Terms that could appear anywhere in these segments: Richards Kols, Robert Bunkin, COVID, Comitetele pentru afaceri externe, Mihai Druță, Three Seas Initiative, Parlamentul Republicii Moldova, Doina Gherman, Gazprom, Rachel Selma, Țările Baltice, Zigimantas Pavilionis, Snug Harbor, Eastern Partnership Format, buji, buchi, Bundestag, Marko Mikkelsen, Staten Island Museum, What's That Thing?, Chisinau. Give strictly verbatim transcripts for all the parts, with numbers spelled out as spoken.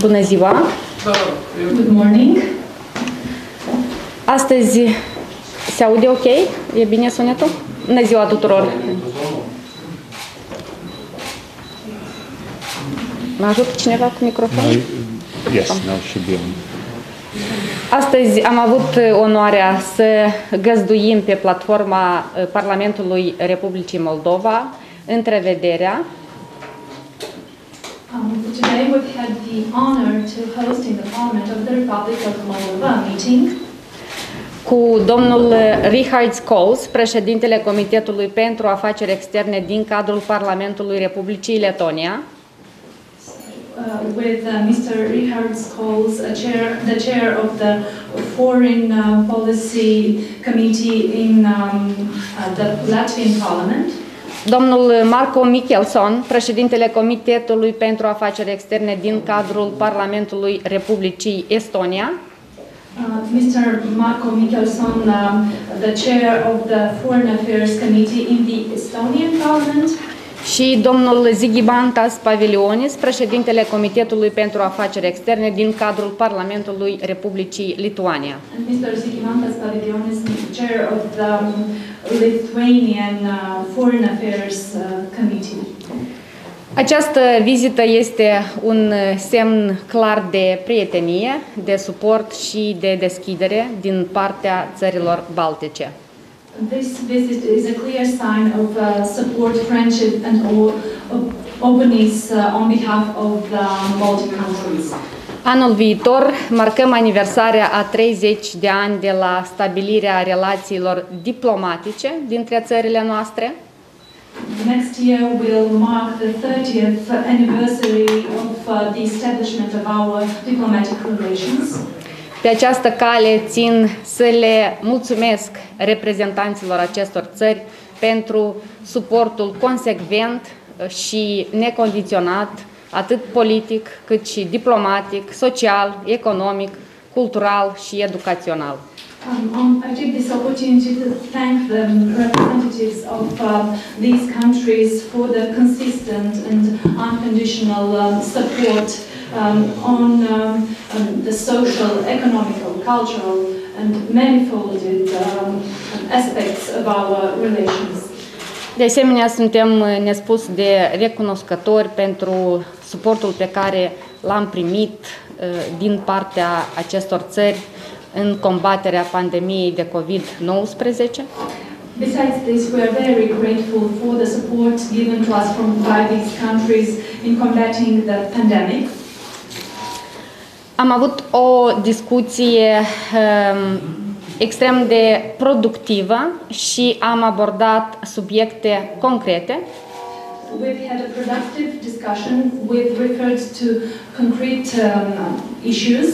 Bună ziua! Good morning! Astăzi se aude ok? E bine sunetul? Bună ziua tuturor! Mă ajută cineva cu microfonul? Astăzi am avut onoarea să găzduim pe platforma Parlamentului Republicii Moldova întrevederea. Um, today we've had the honor to host in the Parliament of the Republic of Moldova meeting cu domnul Richards Kols, președintele Comitetului pentru afaceri externe din cadrul Parlamentului Republicii Letonia, uh, with uh, mister Richards Kols, a chair, the chair of the Foreign uh, Policy Committee in um, uh, the Latvian Parliament. Domnul Marko Mikkelsen, președintele Comitetului pentru afaceri externe din cadrul Parlamentului Republicii Estonia. Uh, mister Marko Mikkelsen, uh, the chair of the Foreign Affairs Committee in the Estonian Parliament. Și domnul Zigimantas Pavilionis, președintele Comitetului pentru afaceri externe din cadrul Parlamentului Republicii Lituania. mister Zigimantas Pavilionis, chair of the Lithuanian Foreign Affairs Committee. Această vizită este un semn clar de prietenie, de suport și de deschidere din partea țărilor baltice. This visit is a clear sign of uh, support, friendship and openness uh, on behalf of the Baltic countries. Anul viitor marcăm aniversarea a treizeci de ani de la stabilirea relațiilor diplomatice dintre țările noastre. The next year will mark the thirtieth anniversary of uh, the establishment of our diplomatic relations. Pe această cale țin să le mulțumesc reprezentanților acestor țări pentru suportul consecvent și necondiționat, atât politic, cât și diplomatic, social, economic, cultural și educațional. Um, I take this opportunity to thank the representatives of uh, these countries for the consistent and unconditional uh, support um, on um, um, the social, economical, cultural and manifolded um, aspects of our relations. De asemenea, suntem nespus de recunoscători pentru suportul pe care l-am primit uh, din partea acestor țări în combaterea pandemiei de COVID nouăsprezece. Besides this, we are very grateful for the support given to us from by these countries in combating the pandemic. Am avut o discuție um, extrem de productivă și am abordat subiecte concrete. We've had a productive discussion with referred to concrete um, issues.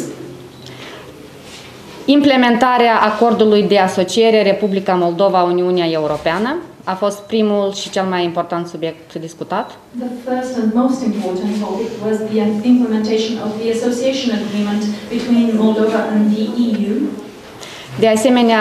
Implementarea acordului de asociere Republica Moldova-Uniunea Europeană a fost primul și cel mai important subiect discutat. The first and most important topic was the implementation of the association agreement between Moldova and the E U. De asemenea,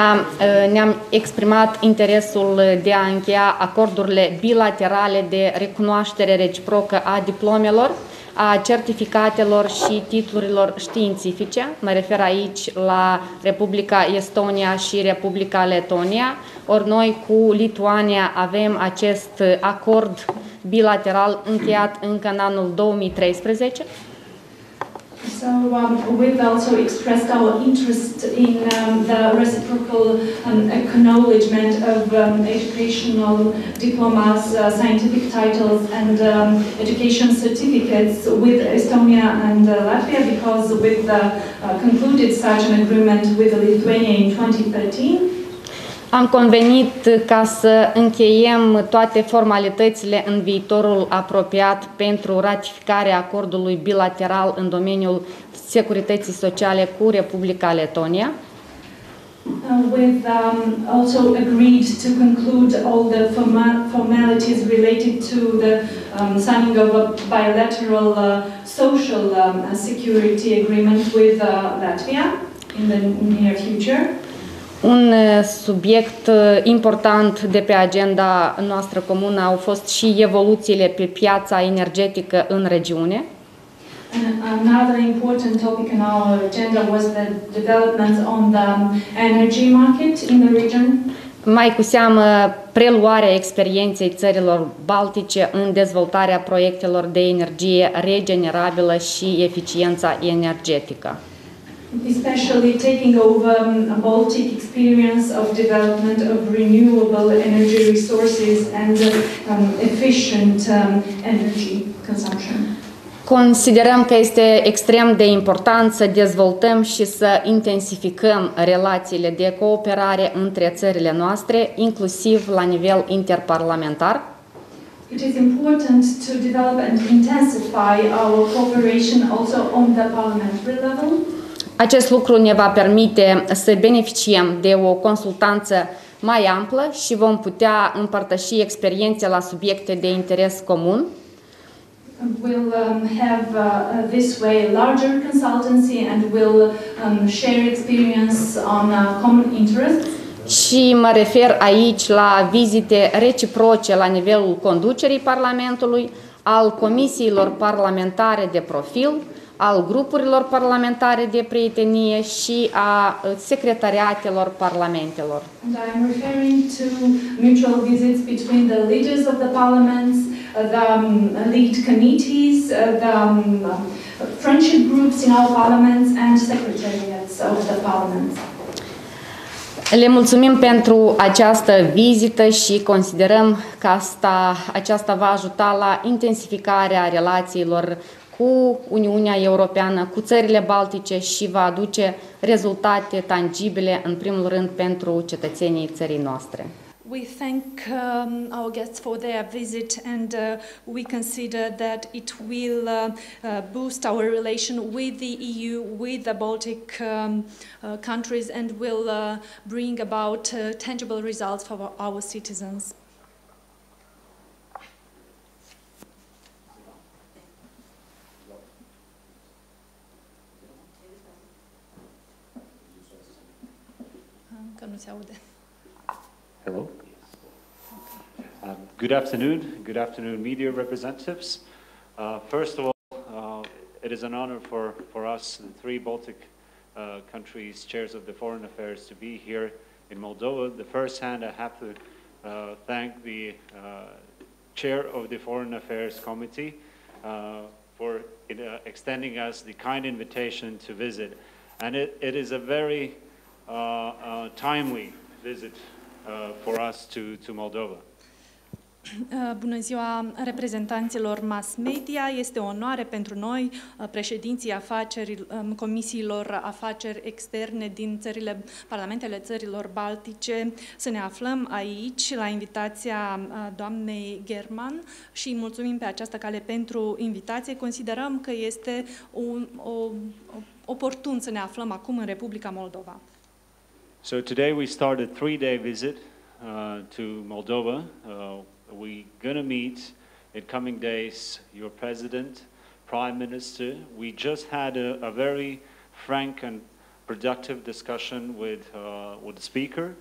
ne-am exprimat interesul de a încheia acordurile bilaterale de recunoaștere reciprocă a diplomelor, a certificatelor și titlurilor științifice. Mă refer aici la Republica Estonia și Republica Letonia. Ori noi cu Lituania avem acest acord bilateral încheiat încă în anul două mii treisprezece. So um, we've also expressed our interest in um, the reciprocal um, acknowledgement of um, educational diplomas, uh, scientific titles and um, education certificates with Estonia and uh, Latvia, because we've uh, uh, concluded such an agreement with Lithuania in twenty thirteen. Am convenit ca să încheiem toate formalitățile în viitorul apropiat pentru ratificarea acordului bilateral în domeniul securității sociale cu Republica Letonia. We've um, also agreed to conclude all the formal formalities related to the um, signing of a bilateral uh, social um, security agreement with uh, Latvia in the near future. Un subiect important de pe agenda noastră comună au fost și evoluțiile pe piața energetică în regiune. Another important topic in our agenda was the developments on the energy market in the region. Mai cu seamă preluarea experienței țărilor baltice în dezvoltarea proiectelor de energie regenerabilă și eficiența energetică. Especially taking over a Baltic experience of development of renewable energy resources and um, efficient um, energy consumption. Considerăm că este extrem de important să dezvoltăm și să intensificăm relațiile de cooperare între țările noastre, inclusiv la nivel interparlamentar. It is important to develop and intensify our cooperation also on the parliamentary level. Acest lucru ne va permite să beneficiem de o consultanță mai amplă și vom putea împărtăși experiențe la subiecte de interes comun. We'll um, have uh, this way a larger consultancy and we'll um, share experience on uh, common interests. Și mă refer aici la vizite reciproce la nivelul conducerii Parlamentului, al comisiilor parlamentare de profil, al grupurilor parlamentare de prietenie și a secretariatelor parlamentelor. And I'm referring to mutual visits between the leaders of the parliaments, the lead committees, the friendship groups in our parliaments and secretariats of the parliaments. Le mulțumim pentru această vizită și considerăm că asta, aceasta va ajuta la intensificarea relațiilor cu Uniunea Europeană, cu țările baltice și va aduce rezultate tangibile, în primul rând, pentru cetățenii țării noastre. We thank um, our guests for their visit and uh, we consider that it will uh, uh, boost our relation with the E U, with the Baltic um, uh, countries and will uh, bring about uh, tangible results for our, our citizens. Hello. Uh, good afternoon. Good afternoon, media representatives. Uh, first of all, uh, it is an honor for, for us, the three Baltic uh, countries, chairs of the Foreign Affairs, to be here in Moldova. The first hand, I have to uh, thank the uh, chair of the Foreign Affairs Committee uh, for it, uh, extending us the kind invitation to visit. And it, it is a very Uh, uh, timely visit uh, for us to, to Moldova. Bună ziua reprezentanților mass media. Este o onoare pentru noi, președinții afaceri, comisiilor afaceri externe din țările, parlamentele țărilor baltice, să ne aflăm aici la invitația doamnei Gherman și mulțumim pe această cale pentru invitație. Considerăm că este un, o, oportun să ne aflăm acum în Republica Moldova. So today we start a three-day visit uh, to Moldova. Uh, we're going to meet in coming days your president, prime minister. We just had a, a very frank and productive discussion with, uh, with the speaker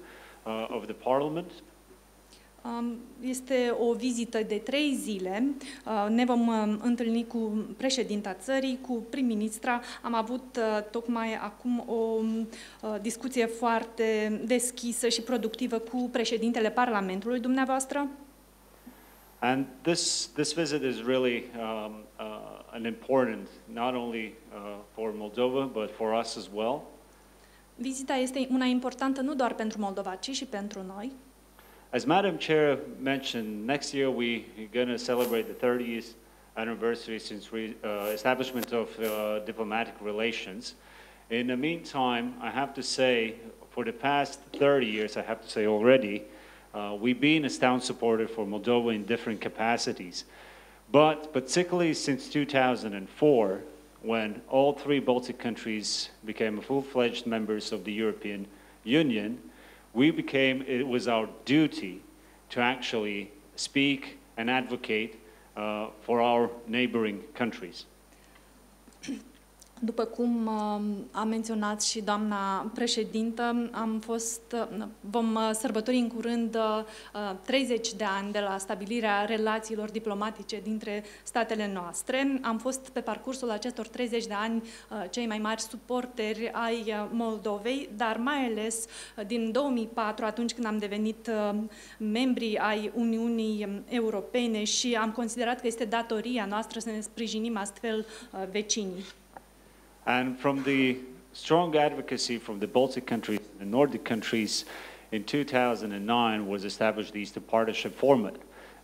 uh, of the parliament. Este o vizită de trei zile. Ne vom întâlni cu președinta țării, cu prim-ministra. Am avut tocmai acum o discuție foarte deschisă și productivă cu președintele Parlamentului dumneavoastră. And this this visit is really um, uh, an important not only uh, for Moldova but for us as well. Vizita este una importantă nu doar pentru Moldova, ci și pentru noi. As Madam Chair mentioned, next year we're going to celebrate the thirtieth anniversary since re, uh, establishment of uh, diplomatic relations. In the meantime, I have to say, for the past thirty years, I have to say already, uh, we've been a staunch supporter for Moldova in different capacities. But particularly since two thousand four, when all three Baltic countries became full-fledged members of the European Union, we became, it was our duty to actually speak and advocate uh, for our neighboring countries. După cum a menționat și doamna președintă, am fost, vom sărbători în curând treizeci de ani de la stabilirea relațiilor diplomatice dintre statele noastre. Am fost pe parcursul acestor treizeci de ani cei mai mari suporteri ai Moldovei, dar mai ales din două mii patru, atunci când am devenit membri ai Uniunii Europene și am considerat că este datoria noastră să ne sprijinim astfel vecinii. And from the strong advocacy from the Baltic countries and the Nordic countries, in two thousand nine was established the Eastern Partnership Format.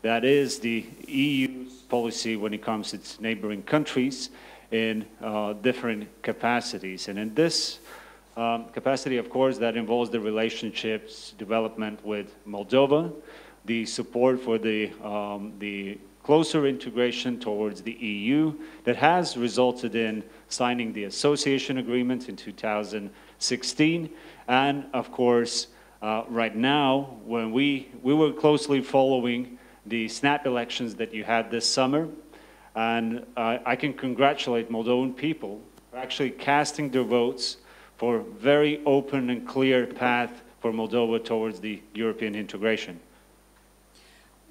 That is the E U's policy when it comes to its neighboring countries in uh, different capacities. And in this um, capacity, of course, that involves the relationships development with Moldova, the support for the, um, the closer integration towards the E U that has resulted in signing the association agreement in two thousand sixteen. And of course, uh, right now, when we, we were closely following the snap elections that you had this summer, and uh, I can congratulate Moldovan people for actually casting their votes for a very open and clear path for Moldova towards the European integration.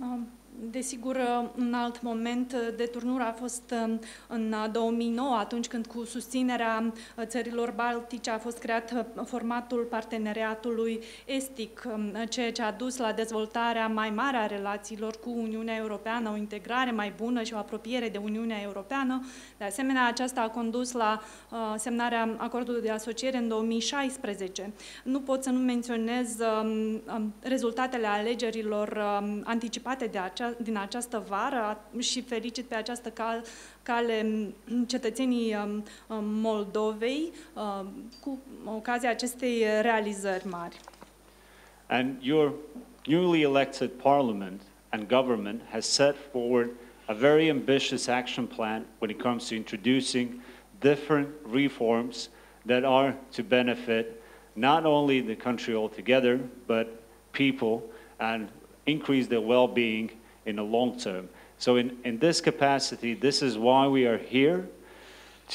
Um. Desigur, un alt moment de turnură a fost în două mii nouă, atunci când cu susținerea țărilor baltice a fost creat formatul parteneriatului estic, ceea ce a dus la dezvoltarea mai mare a relațiilor cu Uniunea Europeană, o integrare mai bună și o apropiere de Uniunea Europeană. De asemenea, aceasta a condus la semnarea acordului de asociere în două mii șaisprezece. Nu pot să nu menționez rezultatele alegerilor anticipate de aceasta din această vară și felicit pe această cal, cale cetățenii Moldovei cu ocazia acestei realizări mari. And your newly elected parliament and government has set forward a very ambitious action plan when it comes to introducing different reforms that are to benefit not only the country altogether, but people and increase their well-being in the long term. So in, in this capacity, this is why we are here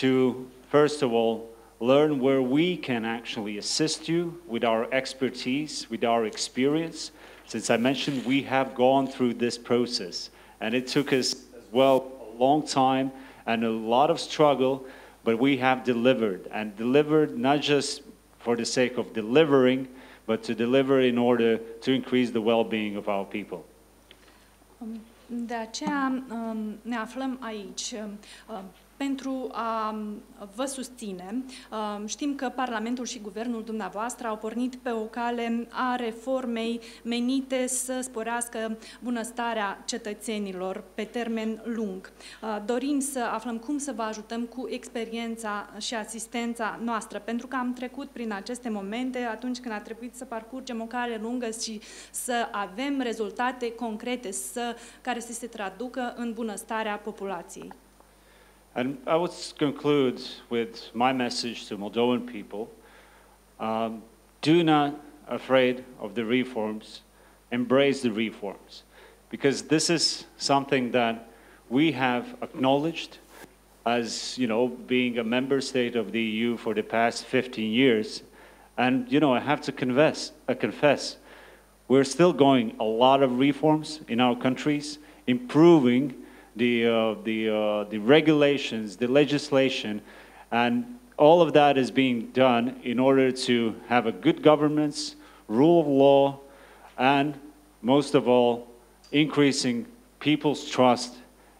to, first of all, learn where we can actually assist you with our expertise, with our experience. Since I mentioned, we have gone through this process, and it took us, as well, a long time and a lot of struggle, but we have delivered, and delivered not just for the sake of delivering, but to deliver in order to increase the well-being of our people. De aceea ne aflăm aici pentru a vă susține. Știm că Parlamentul și Guvernul dumneavoastră au pornit pe o cale a reformei menite să sporească bunăstarea cetățenilor pe termen lung. Dorim să aflăm cum să vă ajutăm cu experiența și asistența noastră, pentru că am trecut prin aceste momente atunci când a trebuit să parcurgem o cale lungă și să avem rezultate concrete să, care să se traducă în bunăstarea populației. And I would conclude with my message to Moldovan people. Um, do not be afraid of the reforms. Embrace the reforms. Because this is something that we have acknowledged as, you know, being a member state of the E U for the past fifteen years. And, you know, I have to confess, I confess, we're still going a lot of reforms in our countries, improving the, uh, the, uh, the regulations, the legislation, and all of that is being done in order to have a good governance, rule of law, and most of all, increasing people's trust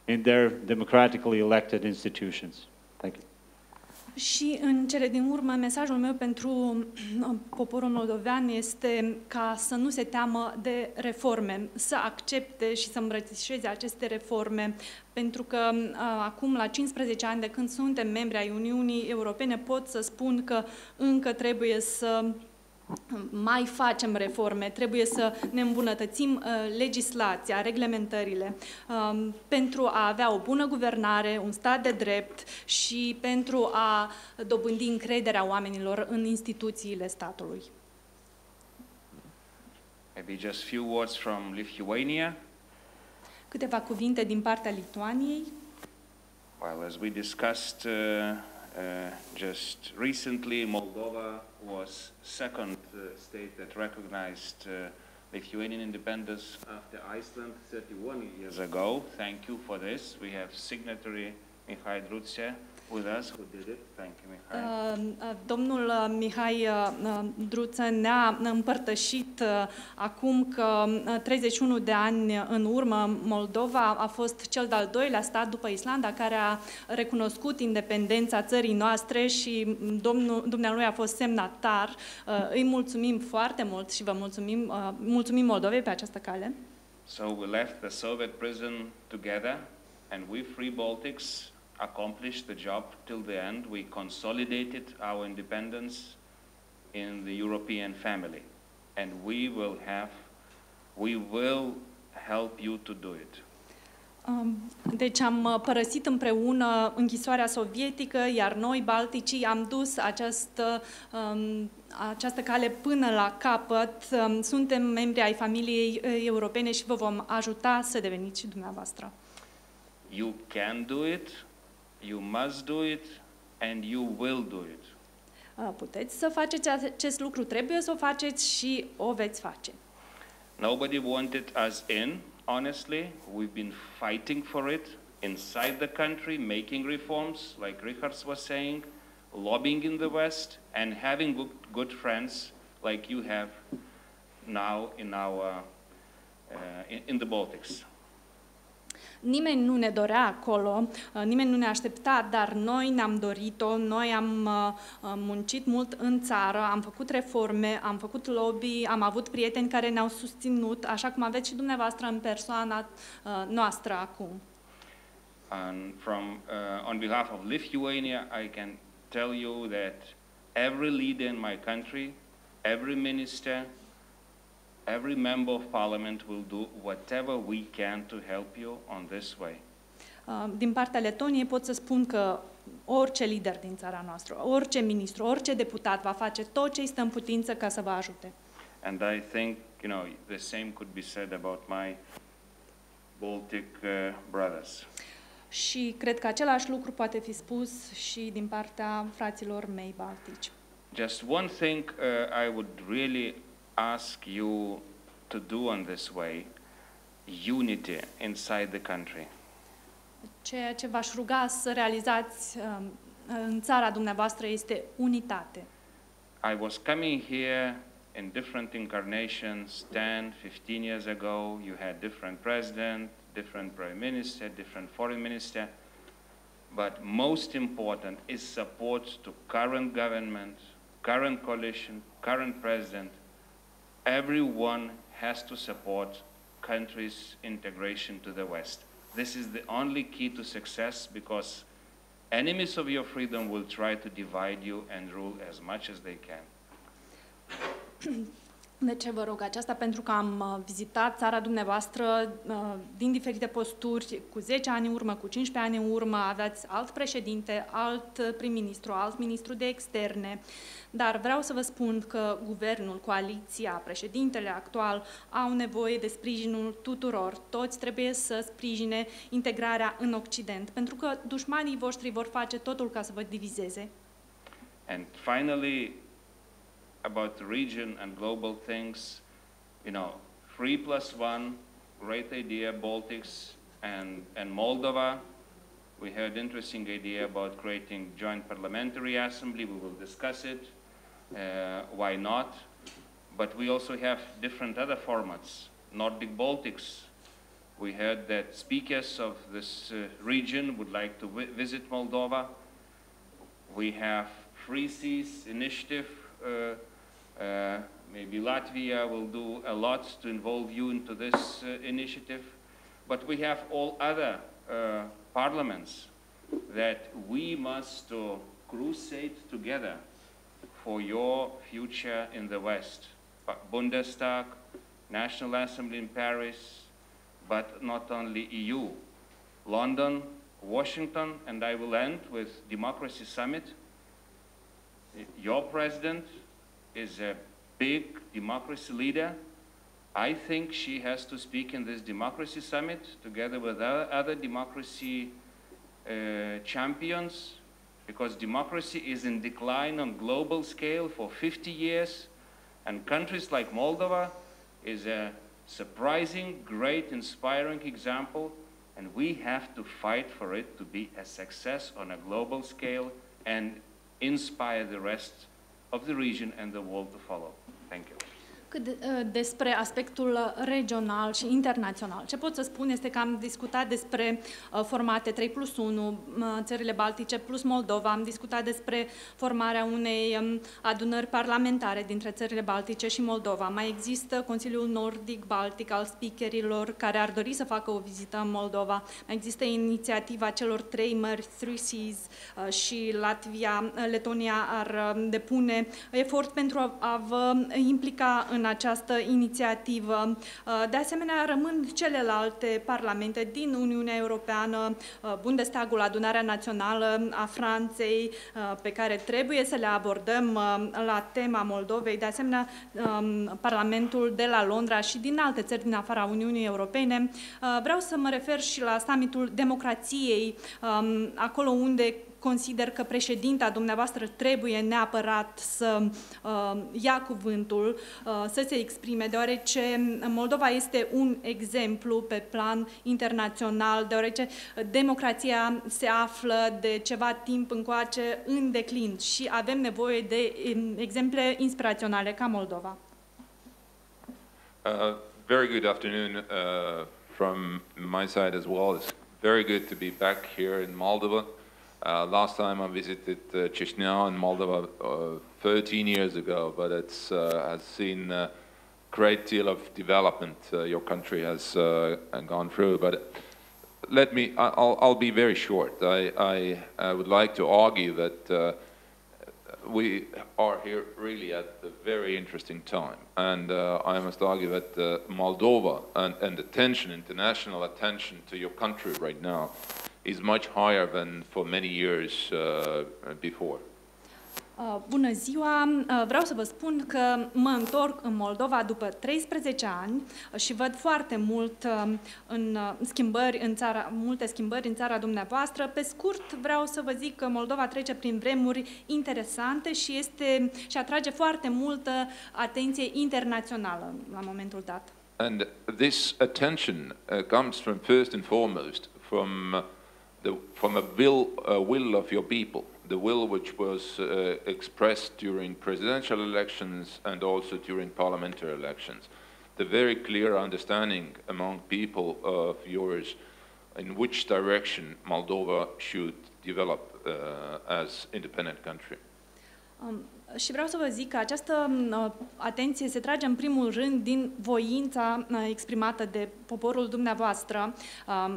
in their democratically elected institutions. Thank you. Și în cele din urmă, mesajul meu pentru poporul moldovean este ca să nu se teamă de reforme, să accepte și să îmbrățișeze aceste reforme, pentru că acum, la cincisprezece ani de când suntem membri ai Uniunii Europene, pot să spun că încă trebuie să mai facem reforme, trebuie să ne îmbunătățim uh, legislația, reglementările, uh, pentru a avea o bună guvernare, un stat de drept și pentru a dobândi încrederea oamenilor în instituțiile statului. Maybe just few words from Lithuania. Câteva cuvinte din partea Lituaniei. Well, as we discussed uh, Uh, just recently, Moldova was second uh, state that recognized uh, Lithuanian independence after Iceland thirty-one years ago. Thank you for this. We have signatory Mihai Druță with us who did it. Thank you, Mihai. Uh, domnul Mihai uh, Druță ne-a împărtășit uh, acum că treizeci și unu de ani în urmă Moldova a fost cel de-al doilea stat după Islanda care a recunoscut independența țării noastre și domnul, dumnealui a fost semnatar. Uh, îi mulțumim foarte mult și vă mulțumim, uh, mulțumim Moldovei pe această cale. So we left the Soviet prison together and we three Baltics accomplished the job till the end. We consolidated our independence in the European family, and we will have, we will help you to do it. Deci am părăsit împreună închisoarea sovietică, iar noi, balticii, am dus această, această cale până la capăt. Suntem membri ai familiei europene și vă vom ajuta să deveniți și dumneavoastră. You can do it. You must do it, and you will do it. Puteți să faceți acest lucru, trebuie să o faceți și o veți face. Nobody wanted us in, honestly. We've been fighting for it inside the country, making reforms, like Richards was saying, lobbying in the West, and having good, good friends like you have now in our uh, in, in the Baltics. Nimeni nu ne dorea acolo, nimeni nu ne aștepta, dar noi ne-am dorit-o, noi am muncit mult în țară, am făcut reforme, am făcut lobby, am avut prieteni care ne-au susținut, așa cum aveți și dumneavoastră în persoana noastră acum. And from, uh, on behalf of Lithuania, I can tell you that every leader in my country, every minister, every member of parliament will do whatever we can to help you on this way. Din partea Letoniei pot să spun că orice lider din țara noastră, orice ministru, orice deputat va face tot ce îi stă în putință ca să vă ajute. And I think, you know, the same could be said about my Baltic uh, brothers. Și cred că același lucru poate fi spus și din partea fraților mei baltici. Just one thing uh, I would really ask you to do on this way, unity inside the country. Ceea ce v-aș ruga să realizați um, în țara dumneavoastră este unitate. I was coming here in different incarnations ten, fifteen years ago. You had different president, different prime minister, different foreign minister. But most important is support to current government, current coalition, current president. Everyone has to support countries' integration to the West. This is the only key to success, because enemies of your freedom will try to divide you and rule as much as they can. De ce vă rog aceasta? Pentru că am vizitat țara dumneavoastră din diferite posturi, cu zece ani în urmă, cu cincisprezece ani în urmă, aveați alt președinte, alt prim-ministru, alt ministru de externe, dar vreau să vă spun că guvernul, coaliția, președintele actual au nevoie de sprijinul tuturor. Toți trebuie să sprijine integrarea în Occident, pentru că dușmanii voștri vor face totul ca să vă divizeze. And finally, about the region and global things, you know, three plus one, great idea, Baltics and, and Moldova. We heard interesting idea about creating joint parliamentary assembly. We will discuss it. Uh, why not? But we also have different other formats. Nordic Baltics. We heard that speakers of this uh, region would like to vi visit Moldova. We have Three Seas Initiative. Uh, Uh, maybe Latvia will do a lot to involve you into this uh, initiative. But we have all other uh, parliaments that we must uh, crusade together for your future in the West. But Bundestag, National Assembly in Paris, but not only E U. London, Washington, and I will end with Democracy Summit. Your president is a big democracy leader. I think she has to speak in this democracy summit together with other democracy uh, champions, because democracy is in decline on global scale for fifty years, and countries like Moldova is a surprising, great, inspiring example, and we have to fight for it to be a success on a global scale and inspire the rest of the region and the world to follow. Thank you. Cât despre aspectul regional și internațional, ce pot să spun este că am discutat despre formate trei plus unu, țările Baltice plus Moldova, am discutat despre formarea unei adunări parlamentare dintre țările Baltice și Moldova. Mai există Consiliul Nordic-Baltic al speakerilor care ar dori să facă o vizită în Moldova. Mai există inițiativa celor trei mări, Three Seas, și Latvia, Letonia ar depune efort pentru a vă implica în în această inițiativă. De asemenea, rămân celelalte parlamente din Uniunea Europeană, Bundestagul, Adunarea Națională a Franței, pe care trebuie să le abordăm la tema Moldovei, de asemenea Parlamentul de la Londra și din alte țări din afara Uniunii Europene. Vreau să mă refer și la summitul democrației, acolo unde consider că președinta dumneavoastră trebuie neapărat să uh, ia cuvântul, uh, să se exprime, deoarece Moldova este un exemplu pe plan internațional, deoarece democrația se află de ceva timp încoace în declin și avem nevoie de exemple inspiraționale ca Moldova. Uh, very good afternoon uh, from my side as well. It's very good to be back here in Moldova. Uh, last time I visited uh, Chisinau in Moldova uh, thirteen years ago, but it's uh, has seen a great deal of development uh, your country has uh, gone through. But let me, I'll, I'll be very short. I, I, I would like to argue that uh, we are here really at a very interesting time. And uh, I must argue that uh, Moldova and, and attention, international attention to your country right now is much higher than for many years uh, before. Bună ziua! Vreau să vă spun că mă întorc în Moldova după treisprezece ani și văd foarte mult în schimbări în țara, multe schimbări în țara dumneavoastră. Pe scurt, vreau să vă zic că Moldova trece prin vremuri interesante și, este, și atrage foarte multă atenție internațională la momentul dat. And this attention comes from first and foremost from the, from a will, a will of your people, the will which was uh, expressed during presidential elections and also during parliamentary elections. The very clear understanding among people of yours in which direction Moldova should develop uh, as independent country. Um. Și vreau să vă zic că această atenție se trage în primul rând din voința exprimată de poporul dumneavoastră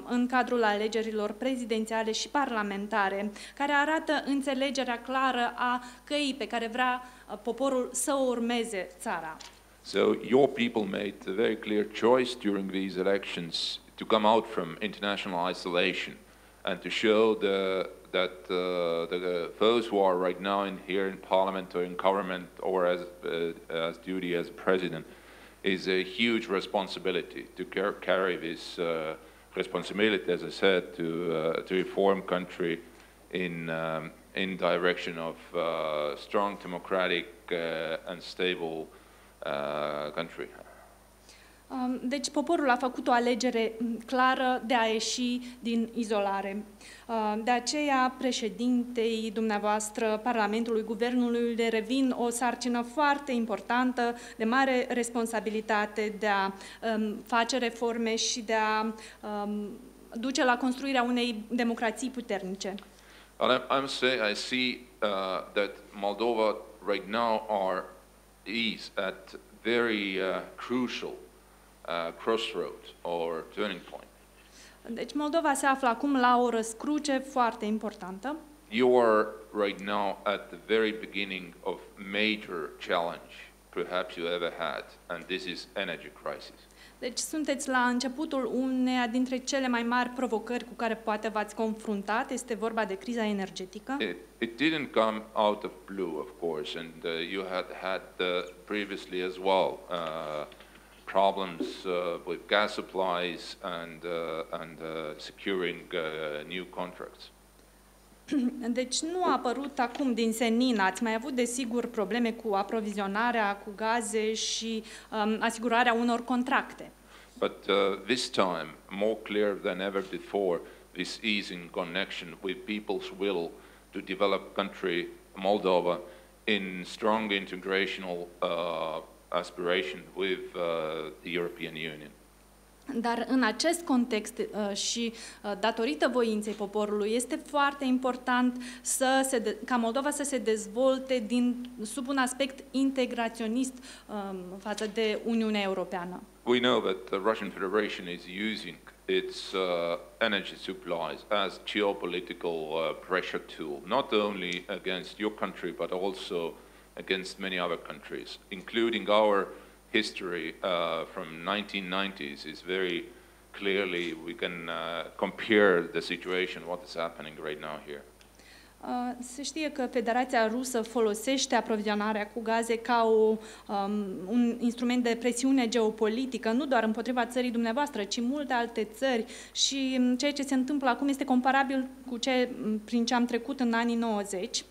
în cadrul alegerilor prezidențiale și parlamentare, care arată înțelegerea clară a căii pe care vrea poporul să o urmeze țara. So your people made a very clear choice during these elections to come out from international isolation and to show the that uh, the, uh, those who are right now in here in parliament or in government or as, uh, as duty as president is a huge responsibility to car carry this uh, responsibility, as I said, to, uh, to reform country in, um, in direction of uh, strong democratic uh, and stable uh, country. Deci poporul a făcut o alegere clară de a ieși din izolare. De aceea președintei dumneavoastră, Parlamentului, Guvernului le revin o sarcină foarte importantă, de mare responsabilitate de a um, face reforme și de a um, duce la construirea unei democrații puternice. I must say I see uh, that Moldova right now are is at very uh, crucial Uh, crossroad or turning point. Deci Moldova se află acum la o răscruce foarte importantă. You are right now at the very beginning of major challenge perhaps you ever had, and this is energy crisis. Deci sunteți la începutul uneia dintre cele mai mari provocări cu care poate v-ați confruntat, este vorba de criza energetică. It, it didn't come out of blue, of course, and uh, you had had uh, previously as well uh, problems uh, with gas supplies and, uh, and uh, securing uh, new contracts. Deci nu a apărut acum din senin. Ați mai avut, desigur, probleme cu aprovizionarea cu gaze și um, asigurarea unor contracte. But uh, this time, more clear than ever before, this is in connection with people's will to develop country Moldova in strong integrational uh, aspiration with uh, the European Union. Dar în acest context și datorită voinței poporului este foarte important să se, ca Moldova să se dezvolte din, sub un aspect integraționist um, față de Uniunea Europeană. We know that the Russian Federation is using its uh, energy supplies as geopolitical uh, pressure tool, not only against your country but also against many other countries, including our history uh, from nineteen nineties is very clearly we can uh, compare the situation what is happening right now here. Uh, se știe că Federația Rusă folosește aprovizionarea cu gaze ca o, um, un instrument de presiune geopolitică, nu doar împotriva țării dumneavoastră, ci multe alte țări, și ceea ce se întâmplă acum este comparabil cu ce prin ce am trecut în anii nouăzeci.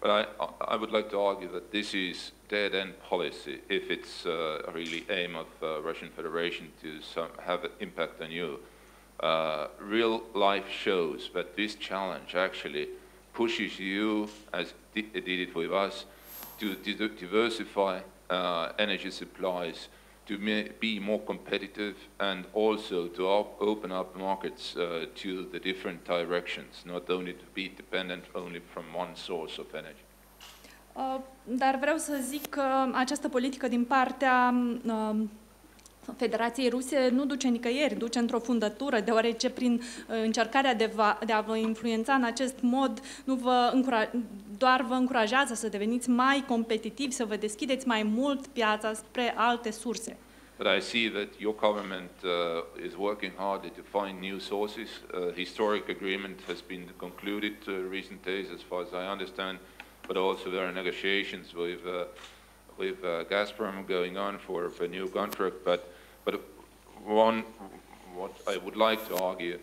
But I, I would like to argue that this is dead-end policy if it's uh, really aim of uh, Russian Federation to some, have an impact on you. Uh, real life shows that this challenge actually pushes you, as it did it with us, to diversify uh, energy supplies, to be more competitive, and also to op open up markets uh, to the different directions, not only to be dependent only from one source of energy. Uh, dar vreau să zic că această politică din partea uh, Federației Ruse nu duce nicăieri, duce într-o fundătură, deoarece prin uh, încercarea de, va, de a vă influența în acest mod, nu vă încura, doar vă încurajează să deveniți mai competitivi, să vă deschideți mai mult piața spre alte surse. But I see that your government uh, is working hard to find new sources. Uh, historic agreement has been concluded uh, recent days, as far as I understand. But also there are negotiations with uh, with uh, Gazprom going on for, for a new contract. But but one what I would like to argue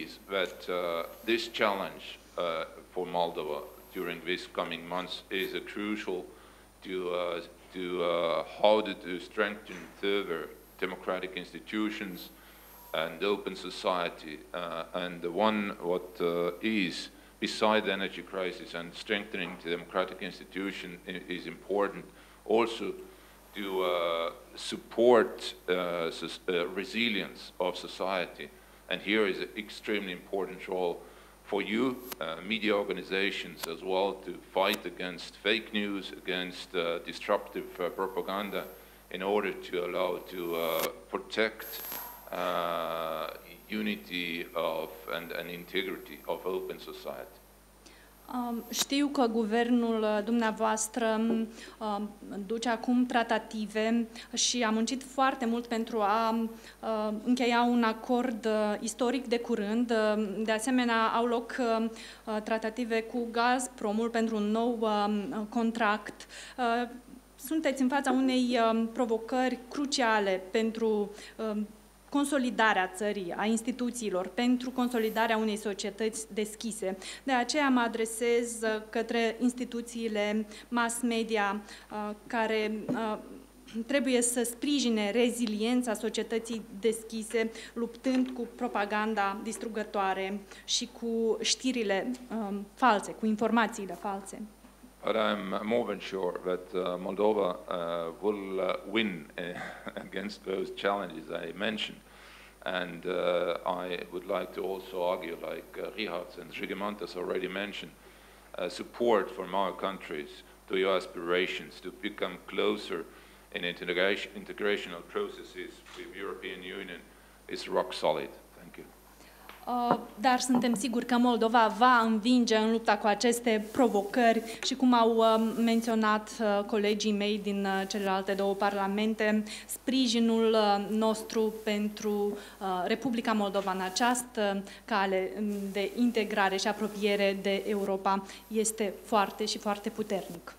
is that uh, this challenge uh, for Moldova during these coming months is a crucial to uh, to uh, how to, to strengthen further democratic institutions and open society. Uh, and the one what uh, is. Besides the energy crisis and strengthening the democratic institution is important also to uh, support uh, resilience of society. And here is an extremely important role for you, uh, media organizations as well, to fight against fake news, against uh, disruptive uh, propaganda in order to allow to uh, protect uh, unity of and, and integrity of open society. Um, știu că guvernul dumneavoastră um, duce acum tratative și a muncit foarte mult pentru a uh, încheia un acord uh, istoric de curând. Uh, de asemenea, au loc uh, tratative cu Gazpromul pentru un nou uh, contract. Uh, sunteți în fața unei uh, provocări cruciale pentru uh, consolidarea țării, a instituțiilor, pentru consolidarea unei societăți deschise. De aceea mă adresez către instituțiile mass media care trebuie să sprijine reziliența societății deschise, luptând cu propaganda distrugătoare și cu știrile false, cu informațiile false. But I'm more than sure that uh, Moldova uh, will uh, win uh, against those challenges I mentioned. And uh, I would like to also argue, like uh, Richards and Zigimantas already mentioned, uh, support from our countries to your aspirations to become closer in integration, integrational processes with European Union is rock solid. Thank you. Uh, dar suntem siguri că Moldova va învinge în lupta cu aceste provocări și, cum au uh, menționat uh, colegii mei din uh, celelalte două parlamente, sprijinul uh, nostru pentru uh, Republica Moldova în această cale de integrare și apropiere de Europa este foarte și foarte puternic.